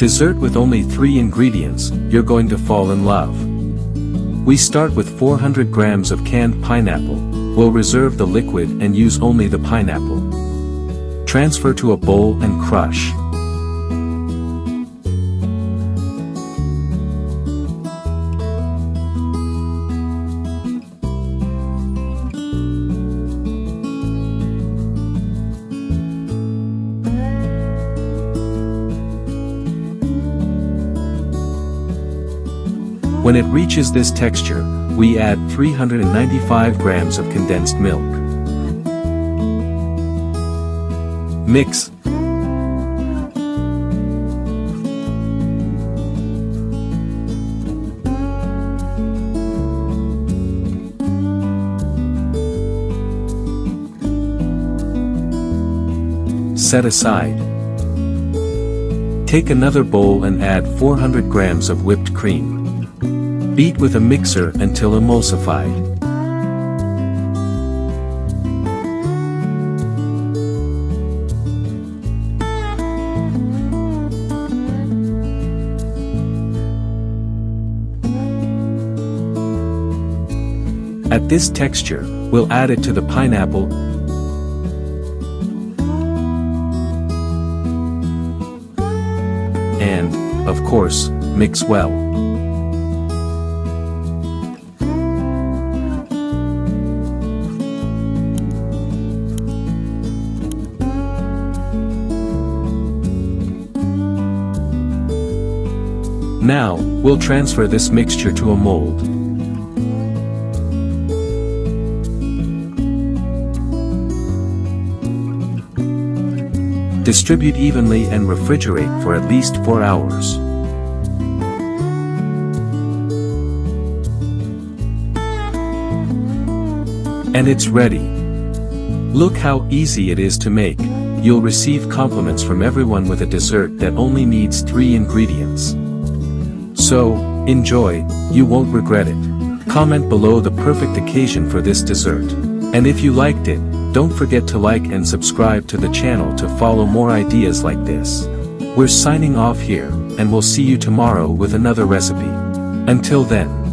Dessert with only 3 ingredients, you're going to fall in love. We start with 400 grams of canned pineapple. We'll reserve the liquid and use only the pineapple. Transfer to a bowl and crush. When it reaches this texture, we add 395 grams of condensed milk. Mix. Set aside. Take another bowl and add 400 grams of whipped cream. Beat with a mixer until emulsified. At this texture, we'll add it to the pineapple. And, of course, mix well. Now, we'll transfer this mixture to a mold. Distribute evenly and refrigerate for at least 4 hours. And it's ready. Look how easy it is to make. You'll receive compliments from everyone with a dessert that only needs 3 ingredients. So, enjoy, you won't regret it. Comment below the perfect occasion for this dessert. And if you liked it, don't forget to like and subscribe to the channel to follow more ideas like this. We're signing off here, and we'll see you tomorrow with another recipe. Until then.